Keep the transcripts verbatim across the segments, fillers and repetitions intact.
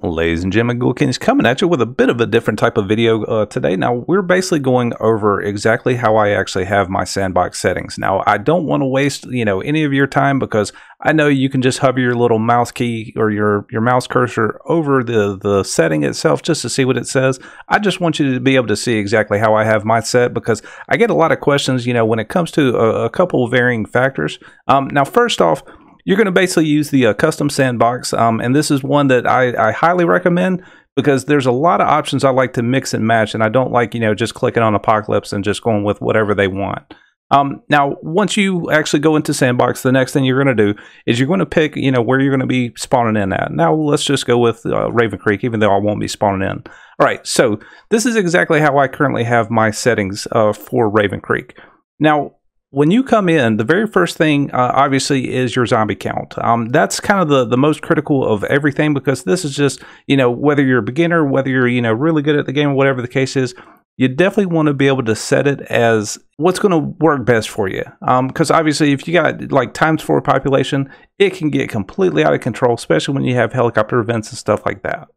Ladies and gentlemen, Ghoulkin is coming at you with a bit of a different type of video uh, today. Now, we're basically going over exactly how I actually have my sandbox settings. Now, I don't want to waste, you know, any of your time because I know you can just hover your little mouse key or your, your mouse cursor over the, the setting itself just to see what it says. I just want you to be able to see exactly how I have my set because I get a lot of questions, you know, when it comes to a, a couple of varying factors. Um, now, first off, you're going to basically use the uh, custom sandbox, um, and this is one that I, I highly recommend because there's a lot of options I like to mix and match, and I don't like, you know, just clicking on Apocalypse and just going with whatever they want. Um, now, once you actually go into sandbox, the next thing you're going to do is you're going to pick, you know, where you're going to be spawning in at. Now, let's just go with uh, Raven Creek, even though I won't be spawning in. All right, so this is exactly how I currently have my settings uh, for Raven Creek. Now, when you come in, the very first thing, uh, obviously, is your zombie count. Um, that's kind of the, the most critical of everything because this is just, you know, whether you're a beginner, whether you're, you know, really good at the game, whatever the case is, you definitely want to be able to set it as what's going to work best for you. Um, because obviously, if you got like times four population, it can get completely out of control, especially when you have helicopter events and stuff like that.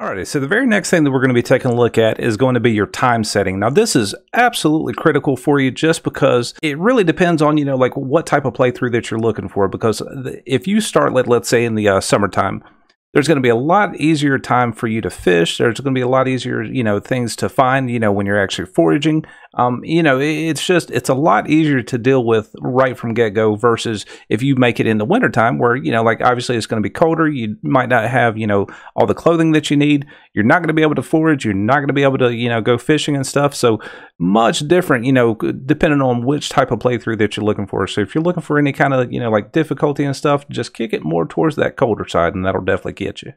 Alrighty, so the very next thing that we're going to be taking a look at is going to be your time setting. Now, this is absolutely critical for you just because it really depends on, you know, like what type of playthrough that you're looking for. Because if you start, let, let's say, in the uh, summertime, there's going to be a lot easier time for you to fish. There's going to be a lot easier, you know, things to find, you know, when you're actually foraging. Um, you know, it's just, it's a lot easier to deal with right from get-go versus if you make it in the wintertime where, you know, like obviously it's going to be colder. You might not have, you know, all the clothing that you need. You're not going to be able to forage. You're not going to be able to, you know, go fishing and stuff. So much different, you know, depending on which type of playthrough that you're looking for. So if you're looking for any kind of, you know, like difficulty and stuff, just kick it more towards that colder side and that'll definitely get you.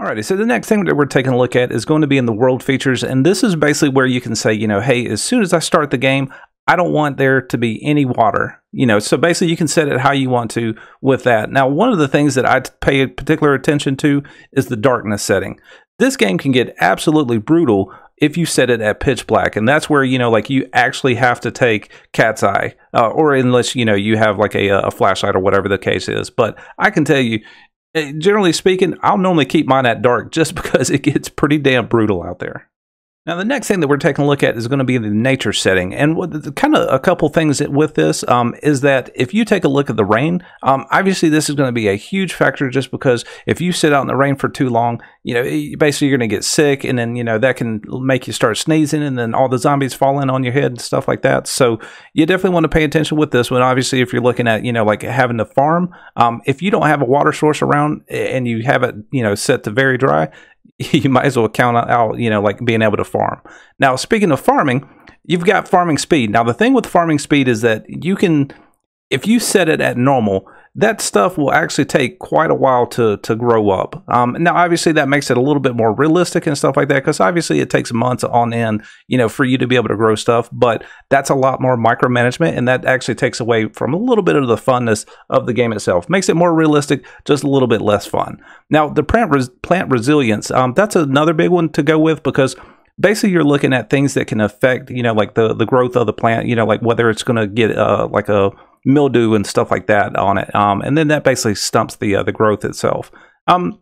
Alrighty, so the next thing that we're taking a look at is going to be in the world features, and this is basically where you can say, you know, hey, as soon as I start the game, I don't want there to be any water, you know, so basically you can set it how you want to with that. Now, one of the things that I pay particular attention to is the darkness setting. This game can get absolutely brutal if you set it at pitch black, and that's where, you know, like you actually have to take Cat's Eye, uh, or unless, you know, you have like a, a flashlight or whatever the case is, but I can tell you, generally speaking, I'll normally keep mine at dark just because it gets pretty damn brutal out there. Now, the next thing that we're taking a look at is going to be the nature setting. And what, kind of a couple things that, with this um, is that if you take a look at the rain, um, obviously this is going to be a huge factor just because if you sit out in the rain for too long, you know, basically you're going to get sick and then, you know, that can make you start sneezing and then all the zombies fall in on your head and stuff like that. So you definitely want to pay attention with this one. Obviously, if you're looking at, you know, like having to farm, um, if you don't have a water source around and you have it, you know, set to very dry, you might as well count out, you know, like being able to farm. Now, speaking of farming, you've got farming speed. Now, the thing with farming speed is that you can, if you set it at normal, that stuff will actually take quite a while to, to grow up. Um, now, obviously, that makes it a little bit more realistic and stuff like that because obviously it takes months on end, you know, for you to be able to grow stuff, but that's a lot more micromanagement, and that actually takes away from a little bit of the funness of the game itself. Makes it more realistic, just a little bit less fun. Now, the plant, res plant resilience, um, that's another big one to go with because basically you're looking at things that can affect, you know, like the, the growth of the plant, you know, like whether it's going to get uh, like a mildew and stuff like that on it, um, and then that basically stumps the uh, the growth itself. Um,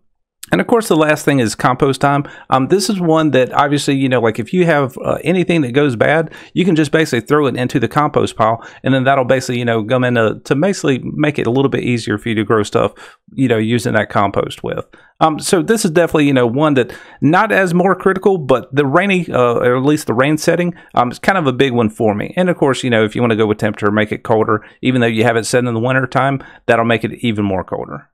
and of course, the last thing is compost time. Um, this is one that obviously, you know, like if you have uh, anything that goes bad, you can just basically throw it into the compost pile, and then that'll basically, you know, come in to, to basically make it a little bit easier for you to grow stuff, you know, using that compost with. Um, so this is definitely, you know, one that not as more critical, but the rainy, uh, or at least the rain setting, um, is kind of a big one for me. And of course, you know, if you want to go with temperature, make it colder, even though you have it set in the winter time, that'll make it even more colder.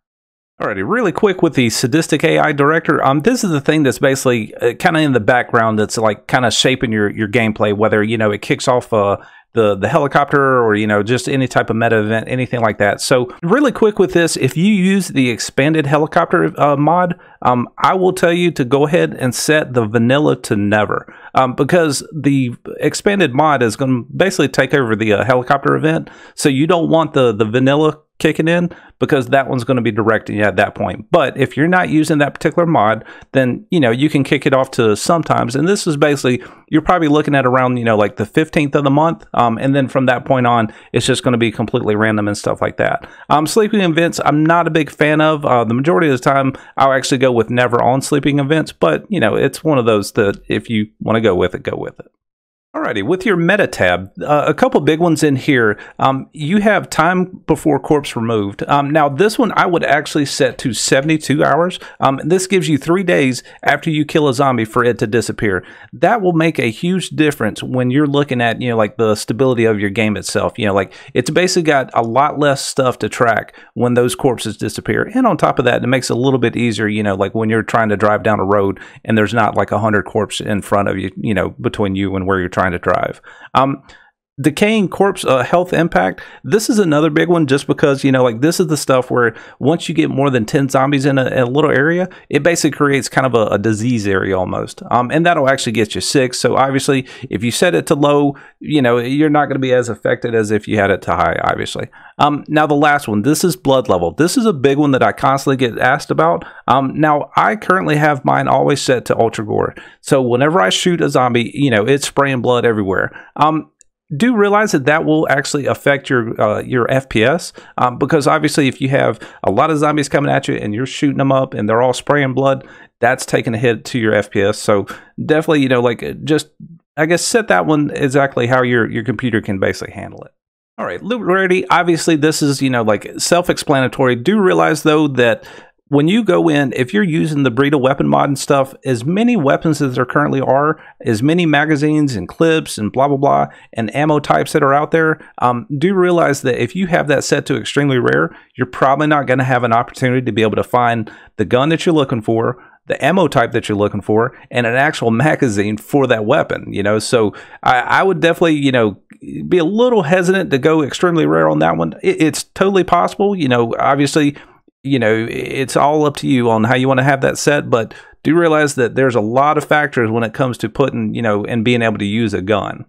Alrighty, really quick with the sadistic A I director. Um, this is the thing that's basically uh, kind of in the background that's like kind of shaping your your gameplay, whether, you know, it kicks off uh, the, the helicopter or, you know, just any type of meta event, anything like that. So really quick with this, if you use the expanded helicopter uh, mod, um, I will tell you to go ahead and set the vanilla to never, um, because the expanded mod is going to basically take over the uh, helicopter event. So you don't want the, the vanilla kicking in, because that one's going to be directing you at that point. But if you're not using that particular mod, then, you know, you can kick it off to sometimes. And this is basically, you're probably looking at around, you know, like the fifteenth of the month. Um, and then from that point on, it's just going to be completely random and stuff like that. Um, sleeping events, I'm not a big fan of. Uh, the majority of the time, I'll actually go with never on sleeping events. But, you know, it's one of those that if you want to go with it, go with it. Alrighty, with your meta tab, uh, a couple big ones in here. Um, you have time before corpse removed. Um, now this one I would actually set to seventy-two hours. Um, this gives you three days after you kill a zombie for it to disappear. That will make a huge difference when you're looking at, you know, like the stability of your game itself. You know, like it's basically got a lot less stuff to track when those corpses disappear. And on top of that, it makes it a little bit easier, you know, like when you're trying to drive down a road and there's not like a hundred corpses in front of you, you know, between you and where you're trying to drive. Um, decaying corpse uh, health impact. This is another big one just because, you know, like this is the stuff where once you get more than ten zombies in a, a little area, it basically creates kind of a, a disease area almost. Um, and that'll actually get you sick. So obviously if you set it to low, you know, you're not going to be as affected as if you had it to high, obviously. Um, now the last one, this is blood level. This is a big one that I constantly get asked about. Um, now I currently have mine always set to ultra gore. So whenever I shoot a zombie, you know, it's spraying blood everywhere. Um, Do realize that that will actually affect your uh, your F P S um, because obviously if you have a lot of zombies coming at you and you're shooting them up and they're all spraying blood, that's taking a hit to your F P S. So definitely, you know, like just, I guess, set that one exactly how your, your computer can basically handle it. All right, loot rarity. Obviously, this is, you know, like self-explanatory. Do realize, though, that when you go in, if you're using the Breed a weapon mod and stuff, as many weapons as there currently are, as many magazines and clips and blah, blah, blah, and ammo types that are out there, um, do realize that if you have that set to extremely rare, you're probably not going to have an opportunity to be able to find the gun that you're looking for, the ammo type that you're looking for, and an actual magazine for that weapon, you know? So I, I would definitely, you know, be a little hesitant to go extremely rare on that one. It, it's totally possible, you know, obviously, you know, it's all up to you on how you want to have that set, but do realize that there's a lot of factors when it comes to putting, you know, and being able to use a gun.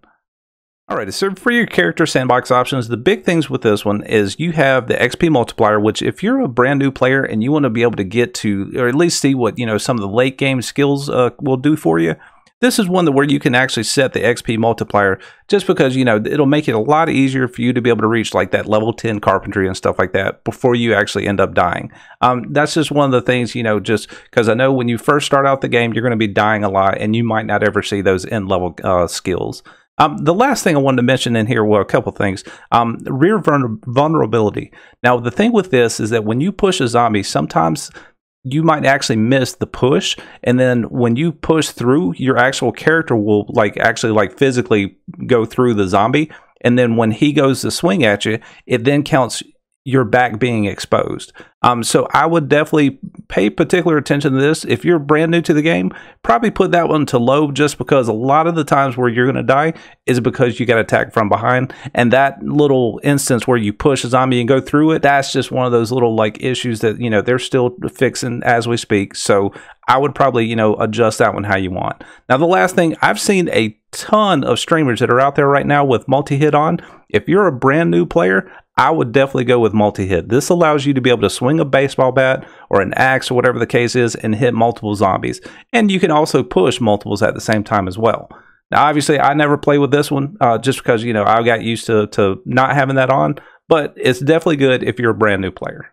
All right, so for your character sandbox options, the big things with this one is you have the X P multiplier, which if you're a brand new player and you want to be able to get to, or at least see what, you know, some of the late game skills uh, will do for you, this is one that where you can actually set the X P multiplier just because, you know, it'll make it a lot easier for you to be able to reach like that level ten carpentry and stuff like that before you actually end up dying. Um, that's just one of the things, you know, just because I know when you first start out the game, you're going to be dying a lot and you might not ever see those end level uh, skills. Um, the last thing I wanted to mention in here were a couple things. Um, rear vulner vulnerability. Now, the thing with this is that when you push a zombie, sometimes you might actually miss the push, and then when you push through, your actual character will like actually like physically go through the zombie, and then when he goes to swing at you, it then counts your back being exposed. Um, so I would definitely pay particular attention to this. If you're brand new to the game, probably put that one to low just because a lot of the times where you're going to die is because you got attacked from behind. And that little instance where you push a zombie and go through it, that's just one of those little like issues that, you know, they're still fixing as we speak. So I would probably, you know, adjust that one how you want. Now, the last thing, I've seen a ton of streamers that are out there right now with multi-hit on. If you're a brand new player, I would definitely go with multi-hit. This allows you to be able to swing a baseball bat or an axe or whatever the case is and hit multiple zombies. And you can also push multiples at the same time as well. Now, obviously, I never play with this one uh, just because, you know, I got used to, to not having that on. But it's definitely good if you're a brand new player.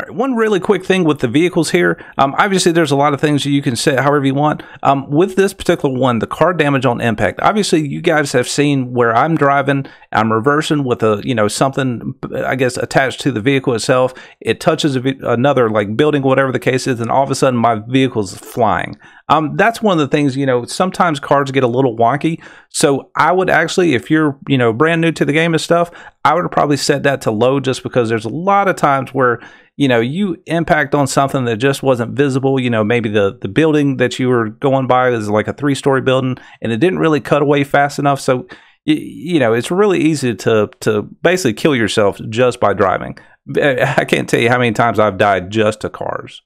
All right, one really quick thing with the vehicles here. Um, obviously, there's a lot of things you can set however you want. Um, with this particular one, the car damage on impact. Obviously, you guys have seen where I'm driving, I'm reversing with a, you know, something, I guess, attached to the vehicle itself. It touches a, another, like, building, whatever the case is, and all of a sudden, my vehicle's flying. Um, that's one of the things, you know, sometimes cars get a little wonky. So I would actually, if you're, you know, brand new to the game and stuff, I would probably set that to low just because there's a lot of times where, you know, you impact on something that just wasn't visible. You know, maybe the, the building that you were going by is like a three-story building and it didn't really cut away fast enough. So, you, you know, it's really easy to, to basically kill yourself just by driving. I can't tell you how many times I've died just to cars.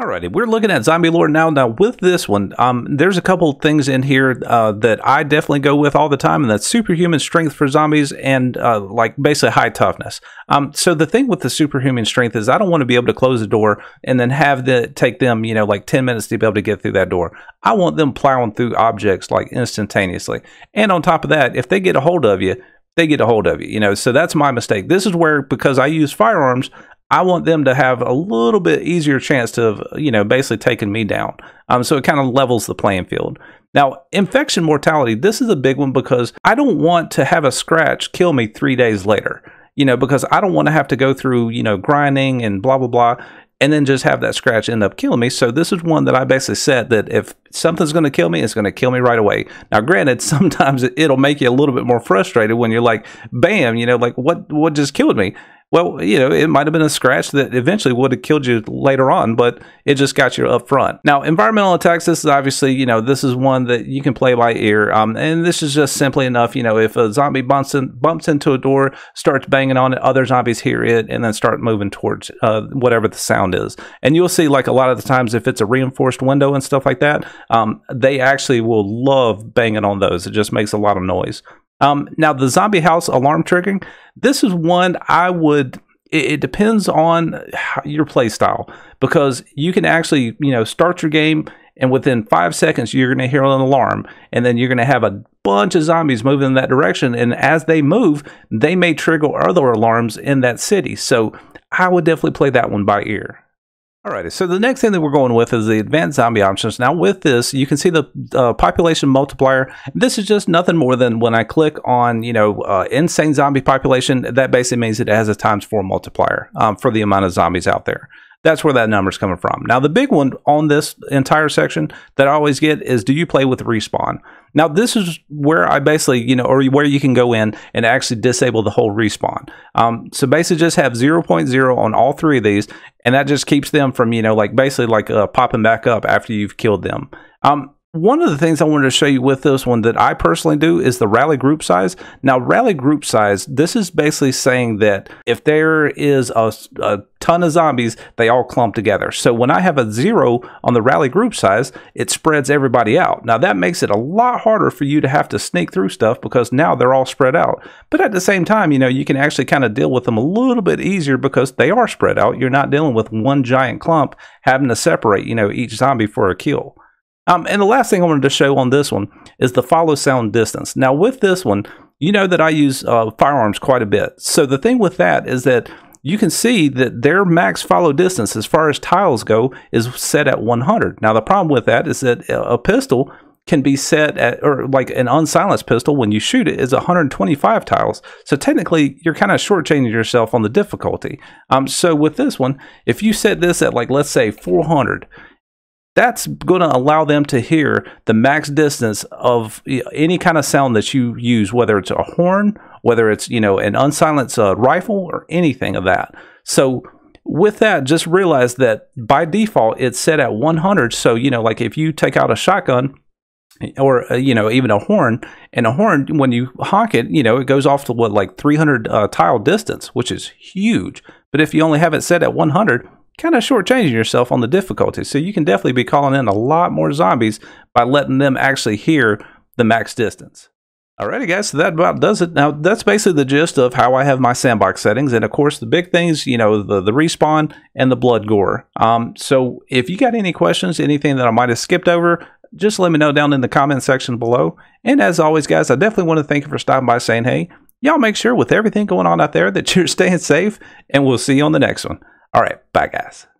Alrighty, we're looking at Zombie Lord now. Now with this one, um, there's a couple things in here uh, that I definitely go with all the time, and that's superhuman strength for zombies and uh, like basically high toughness. Um, so the thing with the superhuman strength is I don't want to be able to close the door and then have the take them, you know, like ten minutes to be able to get through that door. I want them plowing through objects like instantaneously. And on top of that, if they get a hold of you, they get a hold of you, you know, so that's my mistake. This is where, because I use firearms, I want them to have a little bit easier chance to, you know, basically taking me down. Um, so it kind of levels the playing field. Now, infection mortality, this is a big one because I don't want to have a scratch kill me three days later, you know, because I don't want to have to go through, you know, grinding and blah, blah, blah, and then just have that scratch end up killing me. So this is one that I basically said that if something's going to kill me, it's going to kill me right away. Now, granted, sometimes it'll make you a little bit more frustrated when you're like, bam, you know, like what, what just killed me? Well, you know, it might have been a scratch that eventually would have killed you later on, but it just got you up front. Now, environmental attacks, this is obviously, you know, this is one that you can play by ear. Um, and this is just simply enough, you know, if a zombie bumps, in, bumps into a door, starts banging on it, other zombies hear it, and then start moving towards uh, whatever the sound is. And you'll see, like, a lot of the times, if it's a reinforced window and stuff like that, um, they actually will love banging on those. It just makes a lot of noise. Um, now, the zombie house alarm triggering, this is one I would, it, it depends on your play style, because you can actually, you know, start your game and within five seconds, you're going to hear an alarm, and then you're going to have a bunch of zombies moving in that direction. And as they move, they may trigger other alarms in that city. So I would definitely play that one by ear. Alrighty, so the next thing that we're going with is the advanced zombie options. Now with this, you can see the uh, population multiplier. This is just nothing more than when I click on, you know, uh, insane zombie population, that basically means it has a times four multiplier um, for the amount of zombies out there. That's where that number's coming from. Now, the big one on this entire section that I always get is, do you play with respawn? Now, this is where I basically, you know, or where you can go in and actually disable the whole respawn. Um, so basically just have zero point zero on all three of these, and that just keeps them from, you know, like basically like uh, popping back up after you've killed them. Um, One of the things I wanted to show you with this one that I personally do is the rally group size. Now, rally group size, this is basically saying that if there is a, a ton of zombies, they all clump together. So when I have a zero on the rally group size, it spreads everybody out. Now, that makes it a lot harder for you to have to sneak through stuff because now they're all spread out. But at the same time, you know, you can actually kind of deal with them a little bit easier because they are spread out. You're not dealing with one giant clump having to separate, you know, each zombie for a kill. Um, and the last thing I wanted to show on this one is the follow sound distance. Now with this one, you know that I use uh, firearms quite a bit. So the thing with that is that you can see that their max follow distance as far as tiles go is set at one hundred. Now the problem with that is that a pistol can be set at, or like an unsilenced pistol when you shoot it is one hundred twenty-five tiles. So technically you're kind of shortchanging yourself on the difficulty. Um, so with this one, if you set this at like, let's say four hundred, that's going to allow them to hear the max distance of any kind of sound that you use, whether it's a horn, whether it's, you know, an unsilenced uh, rifle or anything of that. So with that, just realize that by default, it's set at one hundred. So, you know, like if you take out a shotgun or, uh, you know, even a horn, and a horn, when you honk it, you know, it goes off to what, like three hundred uh, tile distance, which is huge. But if you only have it set at one hundred, kind of shortchanging yourself on the difficulty. So you can definitely be calling in a lot more zombies by letting them actually hear the max distance. Alrighty guys, so that about does it. Now that's basically the gist of how I have my sandbox settings, and of course the big things, you know, the, the respawn and the blood gore. Um, so if you got any questions, anything that I might have skipped over, just let me know down in the comment section below. And as always guys, I definitely want to thank you for stopping by, saying hey, y'all make sure with everything going on out there that you're staying safe, and we'll see you on the next one. All right, bye guys.